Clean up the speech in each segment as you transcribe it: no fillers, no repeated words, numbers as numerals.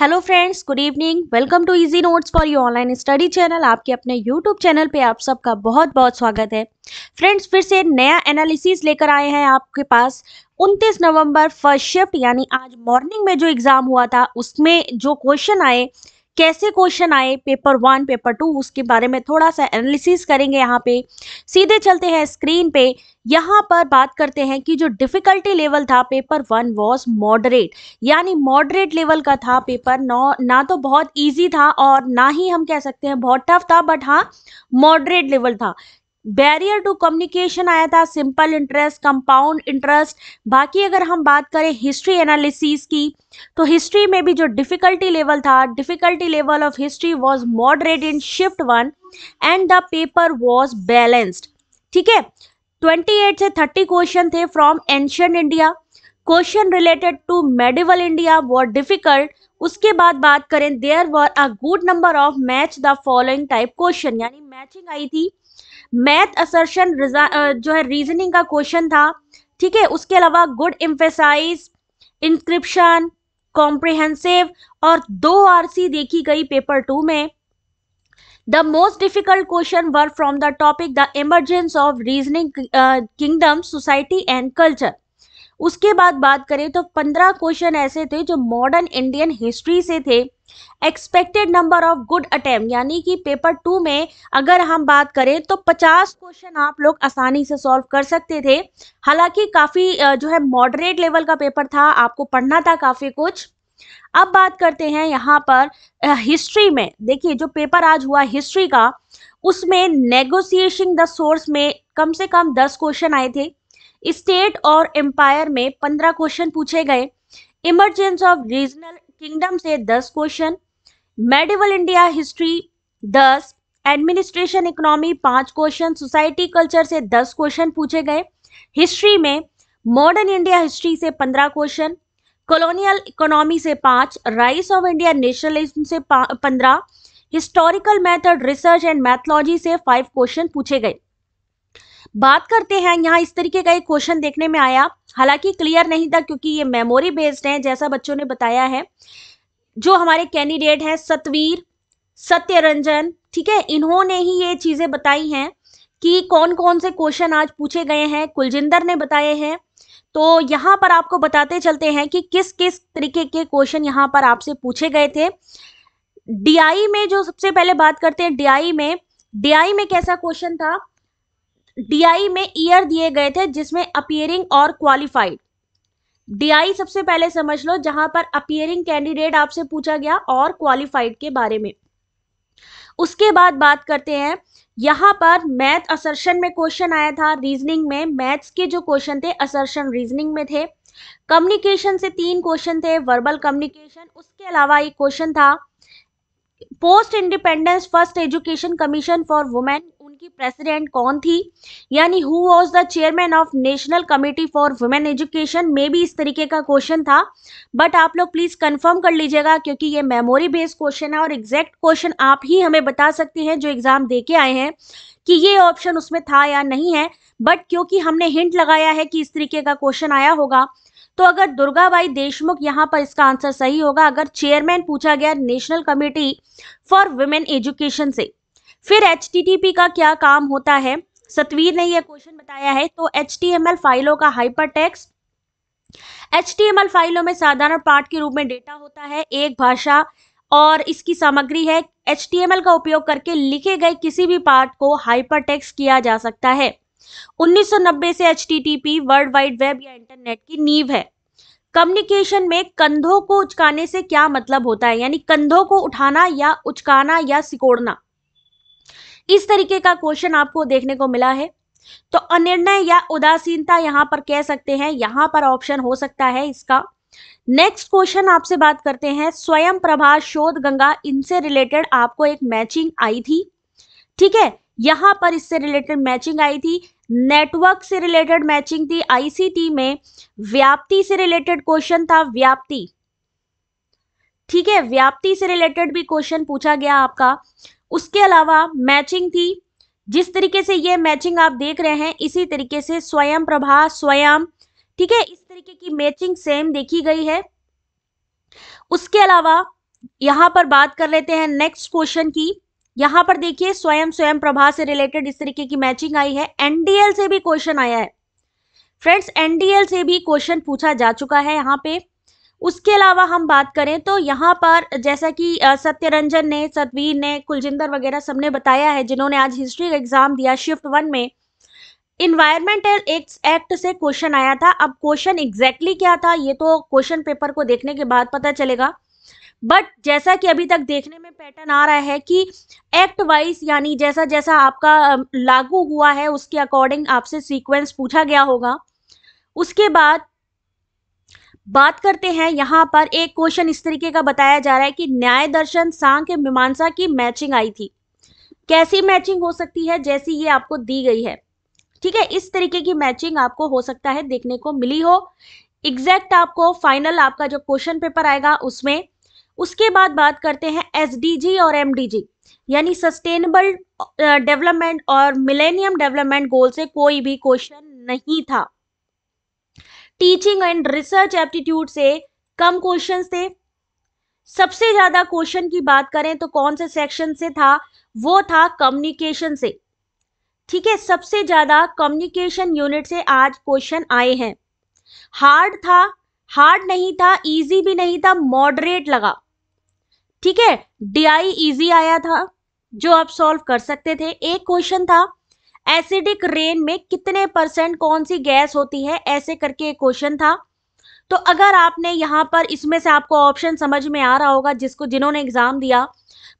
Hello friends, good evening. Welcome to easy notes for you online study channel. आपके अपने YouTube channel पे आप सबका बहुत बहुत स्वागत है। फ्रेंड्स, फिर से नया एनालिसिस लेकर आए हैं आपके पास। 29 नवंबर फर्स्ट शिफ्ट यानी आज मॉर्निंग में जो एग्ज़ाम हुआ था उसमें जो क्वेश्चन आए, कैसे क्वेश्चन आए पेपर 1 पेपर 2, उसके बारे में थोड़ा सा एनालिसिस करेंगे। यहाँ पे सीधे चलते हैं स्क्रीन पे। यहाँ पर बात करते हैं कि जो डिफ़िकल्टी लेवल था पेपर 1 वॉज मॉडरेट, यानी मॉडरेट लेवल का था पेपर। ना तो बहुत इजी था और ना ही हम कह सकते हैं बहुत टफ था, बट हाँ मॉडरेट लेवल था। बैरियर टू कम्युनिकेशन आया था, सिंपल इंटरेस्ट, कंपाउंड इंटरेस्ट। बाकी अगर हम बात करें हिस्ट्री एनालिसिस की, तो हिस्ट्री में भी जो डिफ़िकल्टी लेवल था, difficulty level of history was moderate in shift 1 and the paper was balanced. ठीक है, 28 से 30 क्वेश्चन थे from ancient India. Question related to medieval India were difficult. उसके बाद बात करें, there were a good number of match the following type question, यानी matching आई थी। मैथ असर्शन जो है रीजनिंग का क्वेश्चन था, ठीक है। उसके अलावा गुड एम्फेसाइज, इंस्क्रिप्शन, कॉम्प्रिहेंसिव और 2 RC देखी गई पेपर 2 में। The most difficult question were from the topic the emergence of reasoning kingdom, society and culture. उसके बाद बात करें तो 15 क्वेश्चन ऐसे थे जो मॉडर्न इंडियन हिस्ट्री से थे। Expected number of good attempt, यानी कि पेपर 2 में अगर हम बात करें तो 50 क्वेश्चन आप लोग आसानी से सॉल्व कर सकते थे। हालांकि काफ़ी जो है मॉडरेट लेवल का पेपर था, आपको पढ़ना था काफ़ी कुछ। अब बात करते हैं यहाँ पर हिस्ट्री में। देखिए जो पेपर आज हुआ हिस्ट्री का, उसमें नेगोशिएशन द सोर्स में कम से कम 10 क्वेश्चन आए थे। स्टेट और एम्पायर में 15 क्वेश्चन पूछे गए। इमरजेंस ऑफ रीजनल किंगडम से 10 question, medieval India history 10, administration economy 5 question, society culture से 10 क्वेश्चन पूछे गए। हिस्ट्री में मॉडर्न इंडिया हिस्ट्री से 15 क्वेश्चन, कॉलोनियल इकोनॉमी से 5, राइस ऑफ इंडिया नेशनलिज्म से 15, historical method research and methodology से 5 क्वेश्चन पूछे गए। बात करते हैं, यहाँ इस तरीके का एक क्वेश्चन देखने में आया, हालांकि क्लियर नहीं था क्योंकि ये मेमोरी बेस्ड है। जैसा बच्चों ने बताया है, जो हमारे कैंडिडेट हैं सतवीर, सत्यरंजन, ठीक है, इन्होंने ही ये चीज़ें बताई हैं कि कौन कौन से क्वेश्चन आज पूछे गए हैं, कुलजिंदर ने बताए हैं। तो यहाँ पर आपको बताते चलते हैं कि किस किस तरीके के क्वेश्चन यहाँ पर आपसे पूछे गए थे। DI में जो सबसे पहले बात करते हैं, DI में कैसा क्वेश्चन था। DI में ईयर दिए गए थे जिसमें अपीयरिंग और क्वालिफाइड। DI सबसे पहले समझ लो, जहां पर अपीयरिंग कैंडिडेट आपसे पूछा गया और क्वालिफाइड के बारे में। उसके बाद बात करते हैं, यहां पर मैथ असर्शन में क्वेश्चन आया था। रीजनिंग में मैथ्स के जो क्वेश्चन थे असर्शन रीजनिंग में थे। कम्युनिकेशन से 3 क्वेश्चन थे, वर्बल कम्युनिकेशन। उसके अलावा एक क्वेश्चन था post independence first education commission for women, उनकी प्रेसिडेंट कौन थी, यानी who was the chairman of national committee for women education. में भी इस तरीके का क्वेश्चन था, बट आप लोग प्लीज कंफर्म कर लीजिएगा क्योंकि ये मेमोरी बेस्ड क्वेश्चन है और एग्जैक्ट क्वेश्चन आप ही हमें बता सकते हैं जो एग्जाम देके आए हैं कि ये ऑप्शन उसमें था या नहीं है। बट क्योंकि हमने हिंट लगाया है कि इस तरीके का क्वेश्चन आया होगा, तो अगर दुर्गा बाई देशमुख, यहाँ पर इसका आंसर सही होगा अगर चेयरमैन पूछा गया national committee for women education से। फिर HTTP का क्या काम होता है, सतवीर ने यह क्वेश्चन बताया है। तो HTML फाइलों का हाइपरटेक्स्ट, HTML फाइलों में साधारण पाठ के रूप में डेटा होता है, एक भाषा और इसकी सामग्री है। HTML का उपयोग करके लिखे गए किसी भी पाठ को हाइपरटेक्स्ट किया जा सकता है। 1990 से HTTP वर्ल्ड वाइड वेब या इंटरनेट की नींव है। कम्युनिकेशन में कंधों को उचकाने से क्या मतलब होता है, यानी कंधों को उठाना या उचकाना या सिकोड़ना, इस तरीके का क्वेश्चन आपको देखने को मिला है। तो अनिर्णय या उदासीनता यहाँ पर कह सकते हैं, यहाँ पर ऑप्शन हो सकता है इसका। नेक्स्ट क्वेश्चन आपसे बात करते हैं, स्वयं प्रभा, शोध गंगा, इनसे रिलेटेड आपको एक मैचिंग आई थी, ठीक है। यहाँ पर इससे रिलेटेड मैचिंग आई थी, नेटवर्क से रिलेटेड मैचिंग थी। ICT में व्याप्ति से रिलेटेड क्वेश्चन था, व्याप्ति, ठीक है, व्याप्ति से रिलेटेड भी क्वेश्चन पूछा गया आपका। उसके अलावा मैचिंग थी, जिस तरीके से ये मैचिंग आप देख रहे हैं इसी तरीके से स्वयं प्रभा, स्वयं, ठीक है, इस तरीके की मैचिंग सेम देखी गई है। उसके अलावा यहाँ पर बात कर लेते हैं नेक्स्ट क्वेश्चन की। यहाँ पर देखिए स्वयं प्रभा से रिलेटेड इस तरीके की मैचिंग आई है। एनडीएल से भी क्वेश्चन आया है फ्रेंड्स, एनडीएल से भी क्वेश्चन पूछा जा चुका है यहाँ पे। उसके अलावा हम बात करें तो यहाँ पर जैसा कि सत्यरंजन ने, सतवीर ने, कुलजिंदर वगैरह सबने बताया है जिन्होंने आज हिस्ट्री का एग्जाम दिया शिफ्ट 1 में, इन्वायरमेंटल एक्ट से क्वेश्चन आया था। अब क्वेश्चन एग्जैक्टली क्या था ये तो क्वेश्चन पेपर को देखने के बाद पता चलेगा, बट जैसा कि अभी तक देखने में पैटर्न आ रहा है कि एक्ट वाइज यानी जैसा जैसा आपका लागू हुआ है उसके अकॉर्डिंग आपसे सीक्वेंस पूछा गया होगा। उसके बाद बात करते हैं यहाँ पर एक क्वेश्चन इस तरीके का बताया जा रहा है कि न्याय दर्शन, सांख्य, मीमांसा की मैचिंग आई थी। कैसी मैचिंग हो सकती है जैसी ये आपको दी गई है, ठीक है, इस तरीके की मैचिंग आपको हो सकता है देखने को मिली हो। एग्जैक्ट आपको फाइनल आपका जो क्वेश्चन पेपर आएगा उसमें। उसके बाद बात करते हैं SDG और MDG यानी सस्टेनेबल डेवलपमेंट और मिलेनियम डेवलपमेंट गोल से कोई भी क्वेश्चन नहीं था। टीचिंग एंड रिसर्च एप्टीट्यूड से कम क्वेश्चन थे। सबसे ज्यादा क्वेश्चन की बात करें तो कौन से सेक्शन से था, वो था कम्युनिकेशन से, ठीक है, सबसे ज्यादा कम्युनिकेशन यूनिट से आज क्वेश्चन आए हैं। हार्ड था, हार्ड नहीं था, इजी भी नहीं था, मॉडरेट लगा, ठीक है। DI इजी आया था जो आप सॉल्व कर सकते थे। एक क्वेश्चन था एसिडिक रेन में कितने % कौन सी गैस होती है, ऐसे करके एक क्वेश्चन था। तो अगर आपने यहाँ पर इसमें से आपको ऑप्शन समझ में आ रहा होगा जिसको जिन्होंने एग्जाम दिया,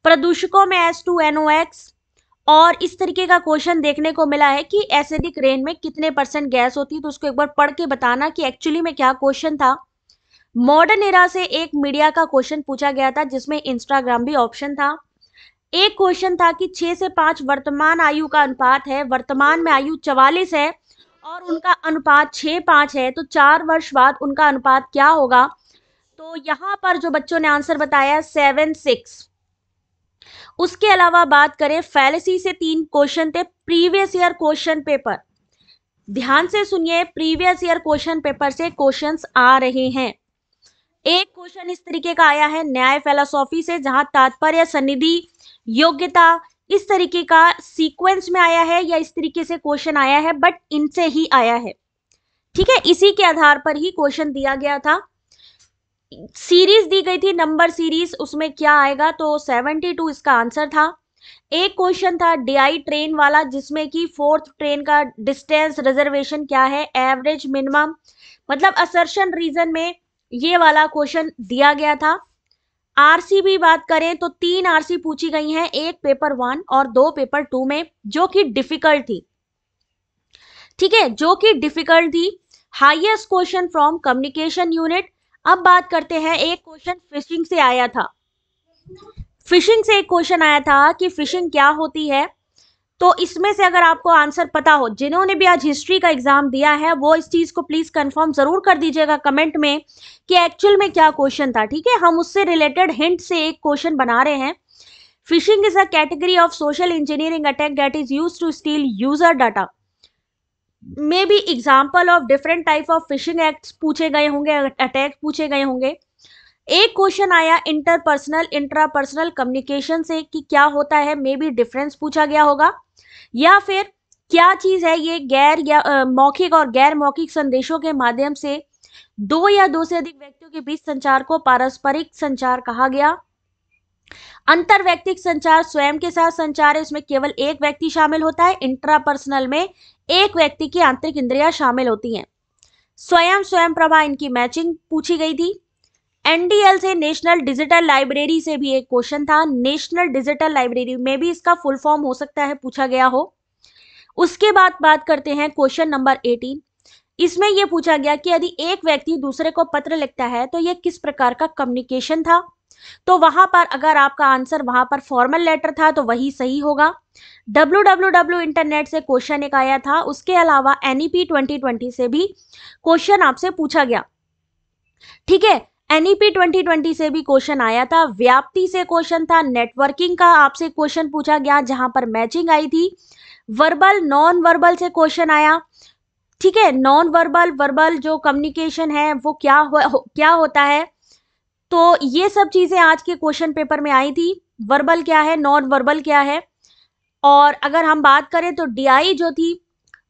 प्रदूषकों में S2NOx और इस तरीके का क्वेश्चन देखने को मिला है कि एसिडिक रेन में कितने % गैस होती है, तो उसको एक बार पढ़ के बताना कि एक्चुअली में क्या क्वेश्चन था। मॉडर्न एरा से एक मीडिया का क्वेश्चन पूछा गया था जिसमें इंस्टाग्राम भी ऑप्शन था। एक क्वेश्चन था कि 6 से 5 वर्तमान आयु का अनुपात है, वर्तमान में आयु 44 है और उनका अनुपात 6:5 है, तो 4 वर्ष बाद उनका अनुपात क्या होगा। तो यहाँ पर जो बच्चों ने आंसर बताया 7:6। उसके अलावा बात करें फैलेसी से 3 क्वेश्चन थे प्रीवियस ईयर क्वेश्चन पेपर। ध्यान से सुनिए, प्रीवियस ईयर क्वेश्चन पेपर से क्वेश्चंस आ रहे हैं। एक क्वेश्चन इस तरीके का आया है न्याय फिलॉसफी से, जहां तात्पर्य, सन्निधि, योग्यता इस तरीके का सीक्वेंस में आया है या इस तरीके से क्वेश्चन आया है, बट इनसे ही आया है, ठीक है, इसी के आधार पर ही क्वेश्चन दिया गया था। सीरीज दी गई थी नंबर सीरीज, उसमें क्या आएगा, तो 72 इसका आंसर था। एक क्वेश्चन था DI ट्रेन वाला जिसमें कि 4th ट्रेन का डिस्टेंस, रिजर्वेशन क्या है, एवरेज, मिनिमम, मतलब असर्शन, रीजन में ये वाला क्वेश्चन दिया गया था। RC भी बात करें तो 3 RC पूछी गई हैं, एक पेपर 1 और 2 पेपर 2 में, जो कि डिफिकल्ट थी, ठीक है, जो कि डिफिकल्ट थी। Highest question from communication unit. अब बात करते हैं एक क्वेश्चन फिशिंग से आया था। फिशिंग से एक क्वेश्चन आया था कि फिशिंग क्या होती है, तो इसमें से अगर आपको आंसर पता हो, जिन्होंने भी आज हिस्ट्री का एग्जाम दिया है वो इस चीज को प्लीज कंफर्म जरूर कर दीजिएगा कमेंट में कि एक्चुअल में क्या क्वेश्चन था, ठीक है। हम उससे रिलेटेड हिंट से एक क्वेश्चन बना रहे हैं। Phishing is a category of social engineering attack that is used to steal user data. May be example of different type of phishing act पूछे गए होंगे, अटैक पूछे गए होंगे। एक क्वेश्चन आया इंटरपर्सनल, इंट्रापर्सनल कम्युनिकेशन से कि क्या होता है, मे बी डिफरेंस पूछा गया होगा या फिर क्या चीज है ये, गैर या मौखिक और गैर मौखिक संदेशों के माध्यम से 2 या 2 से अधिक व्यक्तियों के बीच संचार को पारस्परिक संचार कहा गया। अंतरव्यक्तिक संचार स्वयं के साथ संचार है, इसमें केवल एक व्यक्ति शामिल होता है। इंट्रापर्सनल में एक व्यक्ति की आंतरिक इंद्रियां शामिल होती हैं। स्वयं प्रभा, इनकी मैचिंग पूछी गई थी। NDL से नेशनल डिजिटल लाइब्रेरी से भी एक क्वेश्चन था। नेशनल डिजिटल लाइब्रेरी में भी इसका फुल फॉर्म हो सकता है पूछा गया हो। उसके बाद बात करते हैं क्वेश्चन नंबर 18। इसमें यह पूछा गया कि यदि एक व्यक्ति दूसरे को पत्र लिखता है तो यह किस प्रकार का कम्युनिकेशन था। तो वहां पर अगर आपका आंसर वहां पर फॉर्मल लेटर था तो वही सही होगा। www इंटरनेट से क्वेश्चन एक आया था। उसके अलावा NEP 2020 से भी क्वेश्चन आपसे पूछा गया, ठीक है, NEP 2020 से भी क्वेश्चन आया था। व्याप्ति से क्वेश्चन था, नेटवर्किंग का आपसे क्वेश्चन पूछा गया जहां पर मैचिंग आई थी। वर्बल, नॉन वर्बल से क्वेश्चन आया, ठीक है, नॉन वर्बल, वर्बल जो कम्युनिकेशन है वो क्या होता है, तो ये सब चीज़ें आज के क्वेश्चन पेपर में आई थी। वर्बल क्या है, नॉन वर्बल क्या है, और अगर हम बात करें तो डीआई जो थी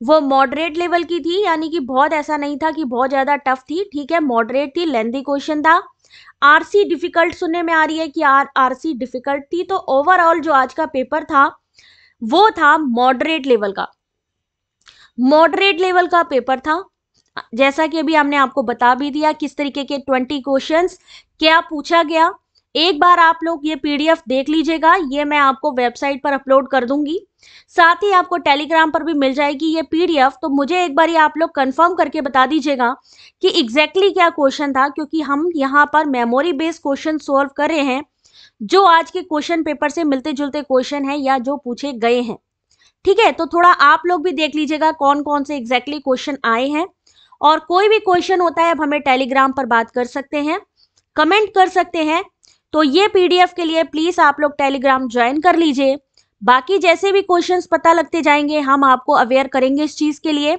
वो मॉडरेट लेवल की थी, यानी कि बहुत ऐसा नहीं था कि बहुत ज़्यादा टफ थी, ठीक है, मॉडरेट थी, लेंथी क्वेश्चन था। आरसी डिफिकल्ट सुनने में आ रही है कि आरसी डिफिकल्ट थी। तो ओवरऑल जो आज का पेपर था वो था मॉडरेट लेवल का, मॉडरेट लेवल का पेपर था। जैसा कि अभी हमने आपको बता भी दिया किस तरीके के 20 क्वेश्चंस क्या पूछा गया। एक बार आप लोग ये पीडीएफ देख लीजिएगा, ये मैं आपको वेबसाइट पर अपलोड कर दूंगी, साथ ही आपको टेलीग्राम पर भी मिल जाएगी ये पीडीएफ। तो मुझे एक बार ये आप लोग कंफर्म करके बता दीजिएगा कि एग्जैक्टली क्या क्वेश्चन था, क्योंकि हम यहाँ पर मेमोरी बेस्ड क्वेश्चन सॉल्व कर रहे हैं जो आज के क्वेश्चन पेपर से मिलते जुलते क्वेश्चन है या जो पूछे गए हैं, ठीक है। तो थोड़ा आप लोग भी देख लीजिएगा कौन कौन से एग्जैक्टली क्वेश्चन आए हैं, और कोई भी क्वेश्चन होता है अब हमें टेलीग्राम पर बात कर सकते हैं, कमेंट कर सकते हैं। तो ये पीडीएफ के लिए प्लीज़ आप लोग टेलीग्राम ज्वाइन कर लीजिए। बाकी जैसे भी क्वेश्चंस पता लगते जाएंगे हम आपको अवेयर करेंगे इस चीज़ के लिए।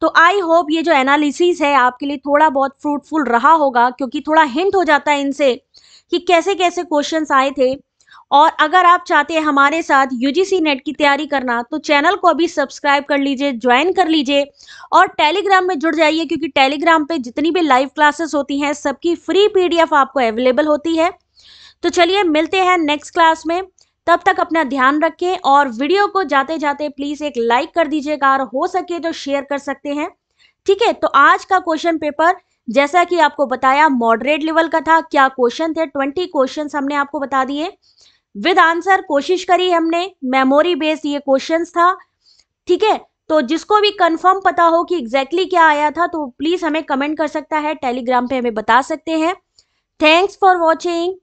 तो आई होप ये जो एनालिसिस है आपके लिए थोड़ा बहुत फ्रूटफुल रहा होगा, क्योंकि थोड़ा हिंट हो जाता है इनसे कि कैसे कैसे क्वेश्चंस आए थे। और अगर आप चाहते हैं हमारे साथ यूजीसी नेट की तैयारी करना तो चैनल को अभी सब्सक्राइब कर लीजिए, ज्वाइन कर लीजिए और टेलीग्राम में जुड़ जाइए, क्योंकि टेलीग्राम पे जितनी भी लाइव क्लासेस होती हैं सबकी फ्री पीडीएफ आपको अवेलेबल होती है। तो चलिए मिलते हैं नेक्स्ट क्लास में, तब तक अपना ध्यान रखें और वीडियो को जाते जाते प्लीज़ एक लाइक कर दीजिएगा और हो सके तो शेयर कर सकते हैं, ठीक है। तो आज का क्वेश्चन पेपर जैसा कि आपको बताया मॉडरेट लेवल का था। क्या क्वेश्चन थे, 20 क्वेश्चन हमने आपको बता दिए विद आंसर, कोशिश करी हमने, मेमोरी बेस्ड ये क्वेश्चंस था, ठीक है। तो जिसको भी कंफर्म पता हो कि एग्जैक्टली क्या आया था तो प्लीज़ हमें कमेंट कर सकता है, टेलीग्राम पे हमें बता सकते हैं। Thanks for watching.